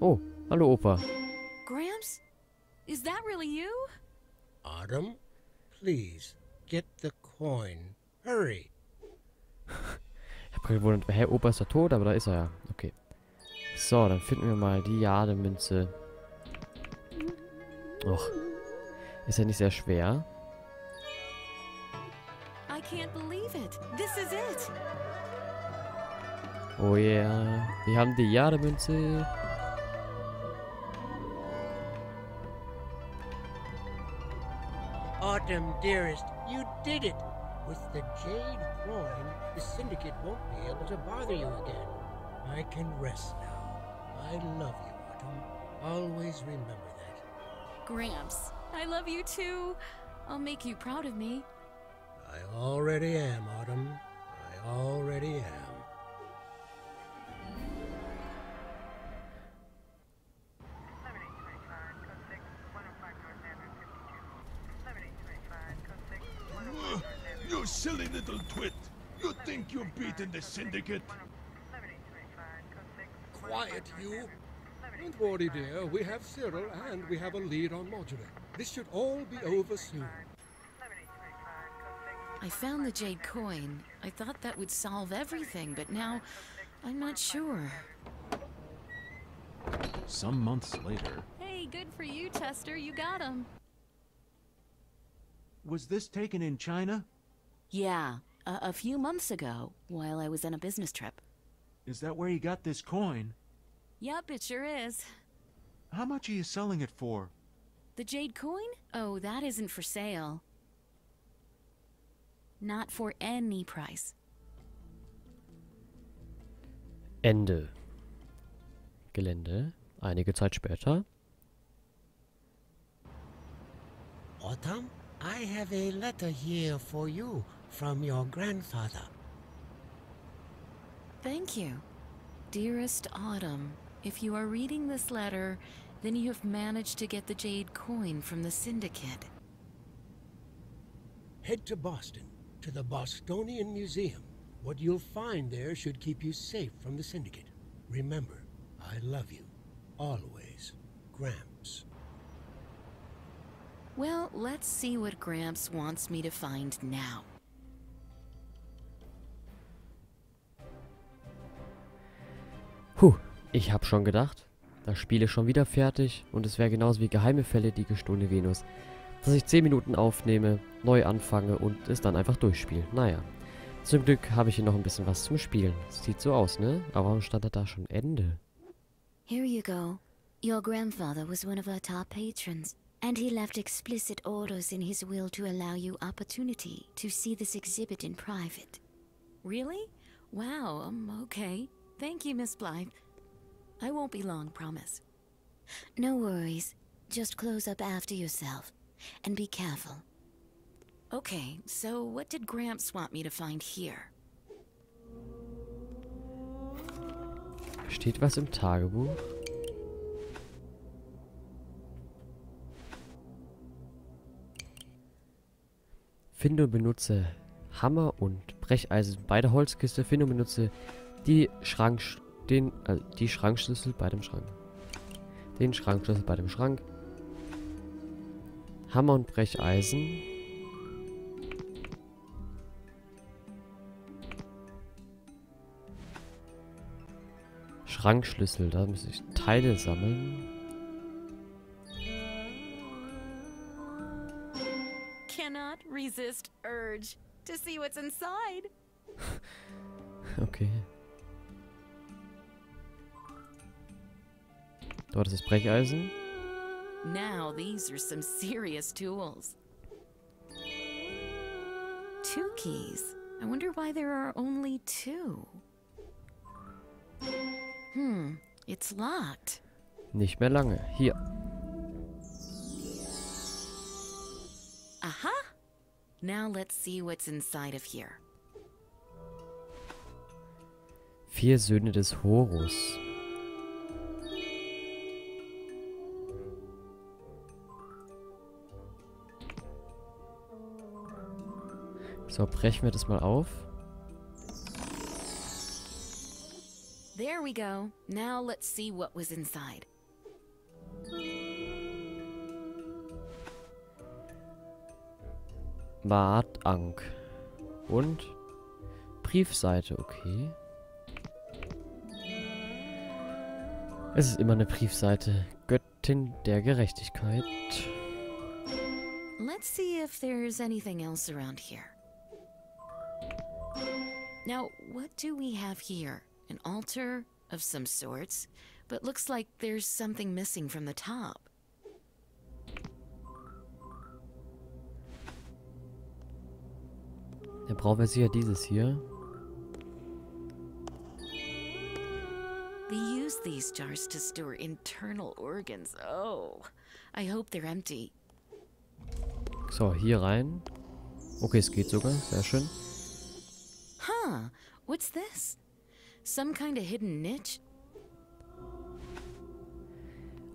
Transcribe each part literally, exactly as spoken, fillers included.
Oh, hallo Opa. Gramps? Is that really you? Autumn, please, get the coin. Hurry. Ich habe gewundert, hey, Opa ist doch tot, aber da ist er ja. Okay. So, dann finden wir mal die Jademünze. Och. Ist ja nicht sehr schwer. I can't believe it. This is it. Oh yeah. Wir haben die Jademünze. Autumn, dearest, you did it. With the jade coin, the syndicate won't be able to bother you again. I can rest now. I love you, Autumn. Always remember that. Gramps, I love you too. I'll make you proud of me. I already am, Autumn. I already am. You silly little twit! You think you've beaten the syndicate? Quiet, you! Don't worry, dear. We have Cyril and we have a lead on Marjorie. This should all be over soon. I found the jade coin. I thought that would solve everything, but now I'm not sure. Some months later... Hey, good for you, Chester. You got him. Was this taken in China? Yeah, a, a few months ago, while I was on a business trip. Is that where you got this coin? Yep, it sure is. How much are you selling it for? The jade coin? Oh, that isn't for sale. Not for any price. Ende. Gelände. Einige Zeit später. Autumn, I have a letter here for you. From your grandfather. Thank you. Dearest Autumn, if you are reading this letter, then you have managed to get the jade coin from the syndicate. Head to Boston, to the Bostonian Museum. What you'll find there should keep you safe from the syndicate. Remember, I love you. Always, Gramps. Well, let's see what Gramps wants me to find now. Puh, ich hab schon gedacht, das Spiel ist schon wieder fertig und es wäre genauso wie Geheime Fälle, die gestohlene Venus, dass ich zehn Minuten aufnehme, neu anfange und es dann einfach durchspiele. Naja, zum Glück habe ich hier noch ein bisschen was zum Spielen. Sieht so aus, ne? Aber warum stand da da schon Ende? Here you go. Your grandfather was one of our top patrons and he left explicit orders in his will to allow you opportunity to see this exhibit in private. Really? Wow, um, okay. Thank you, Miss Blythe. I won't be long, promise. No worries. Just close up after yourself. And be careful. Okay, so what did Gramps want me to find here? Steht was im Tagebuch? Finde und benutze Hammer und Brecheisen bei der Holzkiste. Finde und benutze... Die Schrank, den, äh, die Schrankschlüssel bei dem Schrank. Den Schrankschlüssel bei dem Schrank. Hammer und Brecheisen. Schrankschlüssel, da muss ich Teile sammeln. Cannot resist urge to see what's inside. Okay. Dort ist das Brecheisen. Now these are some serious tools. Two keys. I wonder why there are only two. Hmm, it's locked. Nicht mehr lange. Hier. Aha. Now let's see what's inside of here. Vier Söhne des Horus. So, brechen wir das mal auf. There we go. Now let's see what was inside. Maatank. Und Briefseite, okay. Es ist immer eine Briefseite. Göttin der Gerechtigkeit. Let's see if there's anything else around here. Now, what do we have here? An altar of some sorts, but looks like there's something missing from the top. Dann brauchen wir sicher dieses hier. They use these jars to store internal organs. Oh, I hope they're empty. So, hier rein. Okay, es geht sogar. Sehr schön. Huh, what's this? Some kind of hidden niche?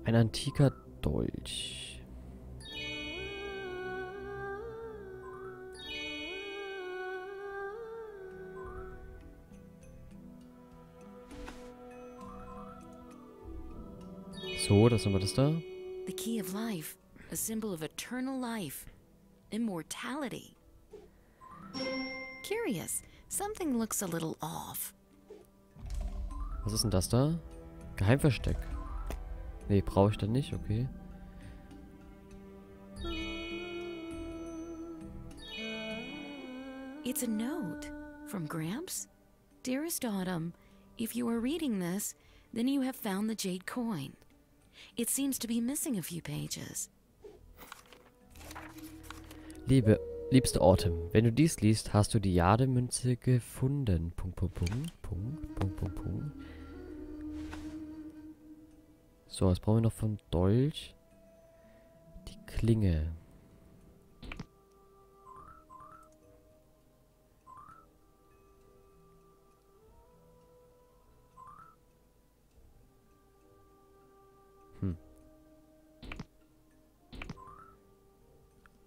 Ein antiker Dolch. So, das haben wir das da. The key of life, a symbol of eternal life, immortality. Curious, something looks a little off. Was ist denn das da? Geheimversteck. Nee, brauche ich dann nicht, okay. It's a note from Gramps. Dearest Autumn, if you are reading this, then you have found the jade coin. It seems to be missing a few pages. Liebe, liebste Autumn, wenn du dies liest, hast du die Jademünze gefunden. Punkt, Punkt, Punkt, Punkt, Punkt, Punkt, Punkt. So, was brauchen wir noch von Dolch? Die Klinge.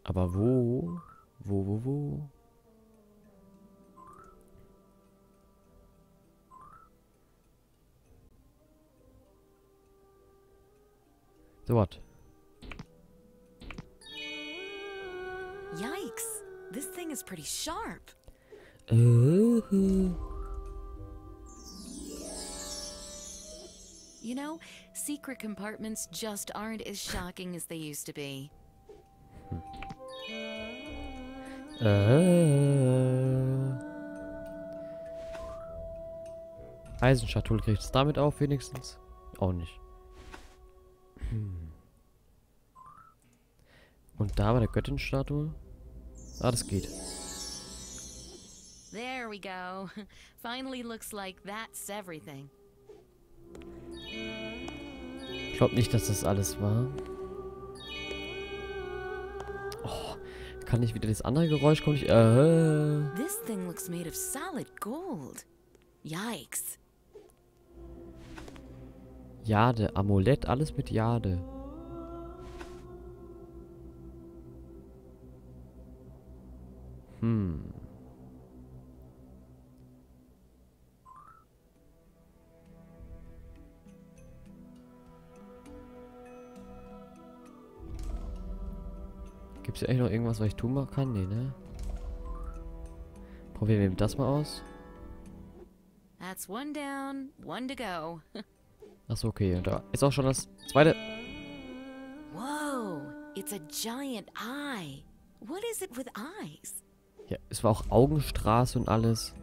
Aber wo? Wo, wo, wo? So what? Yikes! This thing is pretty sharp. Ooh. You know, secret compartments just aren't as shocking as they used to be. Äh. Eisenschatulle kriegt es damit auf, wenigstens. Auch nicht. Hm. Und da war der Göttinstatue. Ah, das geht. There we go. Finally looks like that's everything. Ich glaube nicht, dass das alles war. Kann ich wieder das andere Geräusch kommen? Ich, äh. This thing looks made of solid gold. Yikes. Jade, Amulett, alles mit Jade. Hm. Gibt es eigentlich noch irgendwas, was ich tun kann? Nee, ne? Probieren wir das mal aus. That's one down, one to go. Achso, okay. Und da ist auch schon das zweite. Wow, it's a giant eye. What is it with eyes? Ja, es war auch Augenstraße und alles.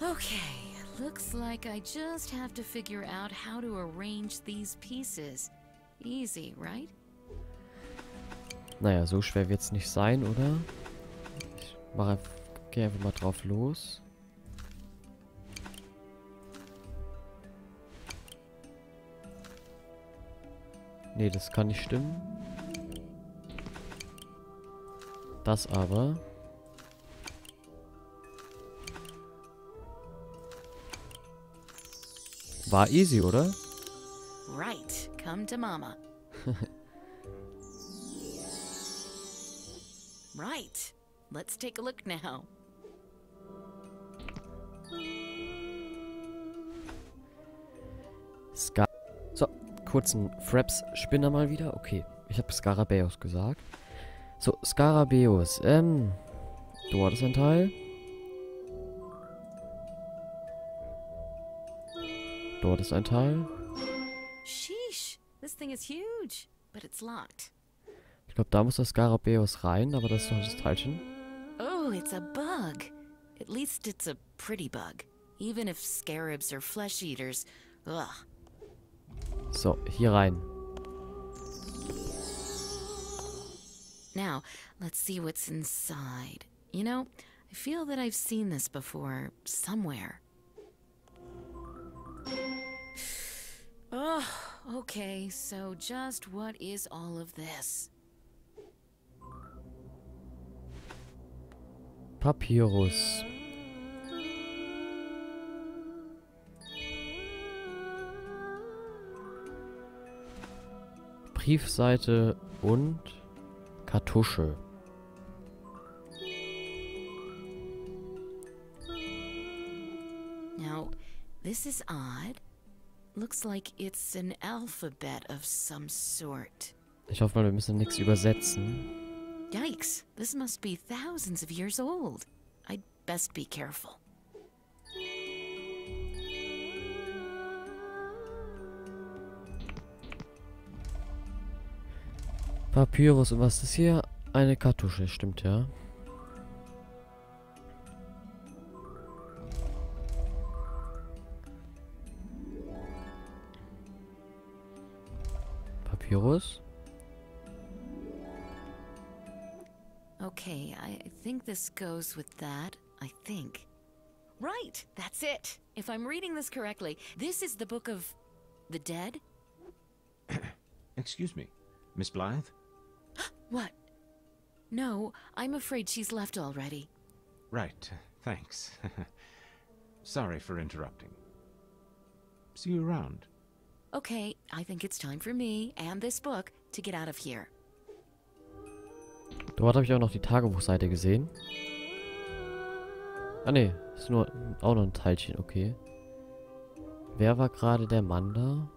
Okay. Looks like I just have to figure out how to arrange these pieces. Easy, right? Naja, so schwer wird's nicht sein, oder? Ich mache, gehe einfach mal drauf los. Nee, das kann nicht stimmen. Das aber. War easy, oder? Right, come to Mama. Right, let's take a look now. Scar. So, kurzen Fraps-Spinner mal wieder. Okay, ich habe Scarabeus gesagt. So, Scarabeus. Ähm, dort ist ein Teil. Dort ist ein Teil. Ich glaube, da muss das Scarabeus rein, aber das ist doch das Teilchen. Oh, it's a bug. At least it's a pretty bug. Even if scarabs are flesh eaters. Ugh. So, hier rein. Now, let's see what's inside. You know, I feel that I've seen this before somewhere. Oh, okay. So just what is all of this? Papyrus. Briefseite und Kartusche. Now, this is odd. Looks like it's an alphabet of some sort. Ich hoffe mal, wir müssen nichts übersetzen. Yikes, this must be thousands of years old. I'd best be careful. Papyrus, und was ist hier? Eine Kartusche, stimmt ja. Papyrus? Okay, I think this goes with that, I think. Right, that's it. If I'm reading this correctly, this is the Book of the Dead? Excuse me, Miss Blythe? What? No, I'm afraid she's left already. Right, thanks. Sorry for interrupting. See you around. Okay, I think it's time for me and this book to get out of here. Dort habe ich auch noch die Tagebuchseite gesehen. Ah ne, ist nur auch noch ein Teilchen, okay. Wer war gerade der Mann da?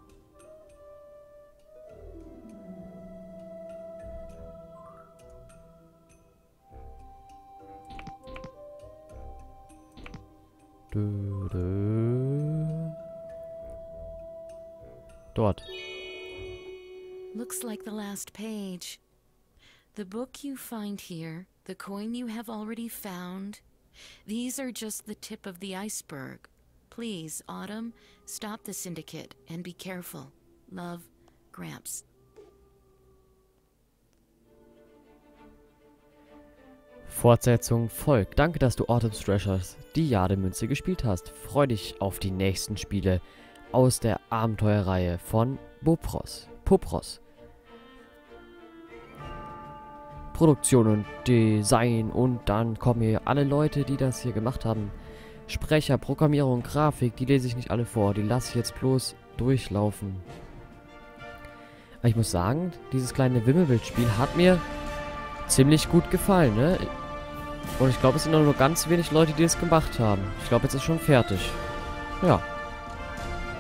Dö, dö. Dort. Looks like the last page. The book you find here, the coin you have already found, these are just the tip of the iceberg. Please, Autumn, stop the syndicate and be careful. Love, Gramps. Fortsetzung folgt. Danke, dass du Autumn's Treasures, die Jademünze, gespielt hast. Freu dich auf die nächsten Spiele aus der Abenteuerreihe von PoBros. PoBros. Produktion und Design, und dann kommen hier alle Leute, die das hier gemacht haben. Sprecher, Programmierung, Grafik, die lese ich nicht alle vor, die lasse ich jetzt bloß durchlaufen. Aber ich muss sagen, dieses kleine Wimmelbild-Spiel hat mir ziemlich gut gefallen, ne? Und ich glaube, es sind nur ganz wenig Leute, die es gemacht haben. Ich glaube, jetzt ist schon fertig. Ja.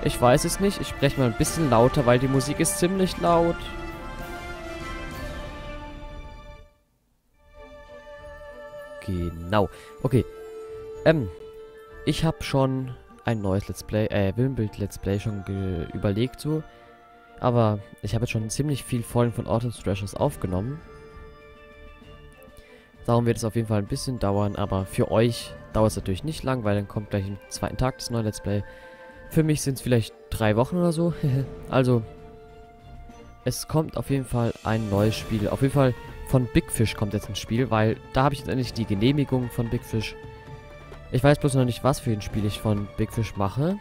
Ich weiß es nicht, ich spreche mal ein bisschen lauter, weil die Musik ist ziemlich laut. Genau. Okay. Ähm, ich habe schon ein neues Let's Play, äh, Wimmelbild Let's Play schon überlegt so. Aber ich habe jetzt schon ziemlich viel Folgen von Autumn's Treasures aufgenommen. Darum wird es auf jeden Fall ein bisschen dauern, aber für euch dauert es natürlich nicht lang, weil dann kommt gleich im zweiten Tag das neue Let's Play. Für mich sind es vielleicht drei Wochen oder so. Also, es kommt auf jeden Fall ein neues Spiel. Auf jeden Fall von Big Fish kommt jetzt ins Spiel, weil da habe ich jetzt endlich die Genehmigung von Big Fish. Ich weiß bloß noch nicht, was für ein Spiel ich von Big Fish mache.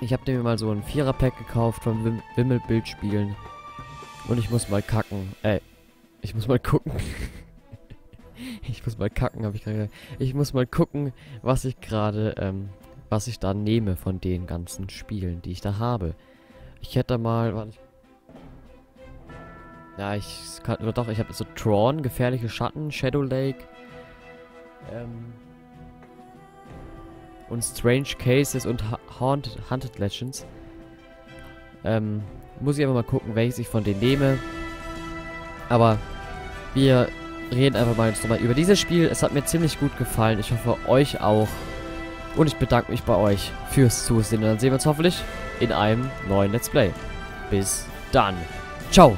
Ich habe mir mal so ein Vierer-Pack gekauft von Wim Wimmelbild-Spielen. Und ich muss mal kacken. Ey, ich muss mal gucken. ich muss mal kacken, habe ich gerade gesagt. Ich muss mal gucken, was ich gerade, ähm, was ich da nehme von den ganzen Spielen, die ich da habe. Ich hätte mal, warte ich... Ja, ich kann, oder doch, ich habe so Thrawn, Gefährliche Schatten, Shadow Lake, ähm, und Strange Cases und ha Haunted, Haunted Legends. Ähm, muss ich einfach mal gucken, welches ich von denen nehme. Aber wir reden einfach mal jetzt nochmal über dieses Spiel. Es hat mir ziemlich gut gefallen. Ich hoffe, euch auch. Und ich bedanke mich bei euch fürs Zusehen. Und dann sehen wir uns hoffentlich in einem neuen Let's Play. Bis dann. Ciao.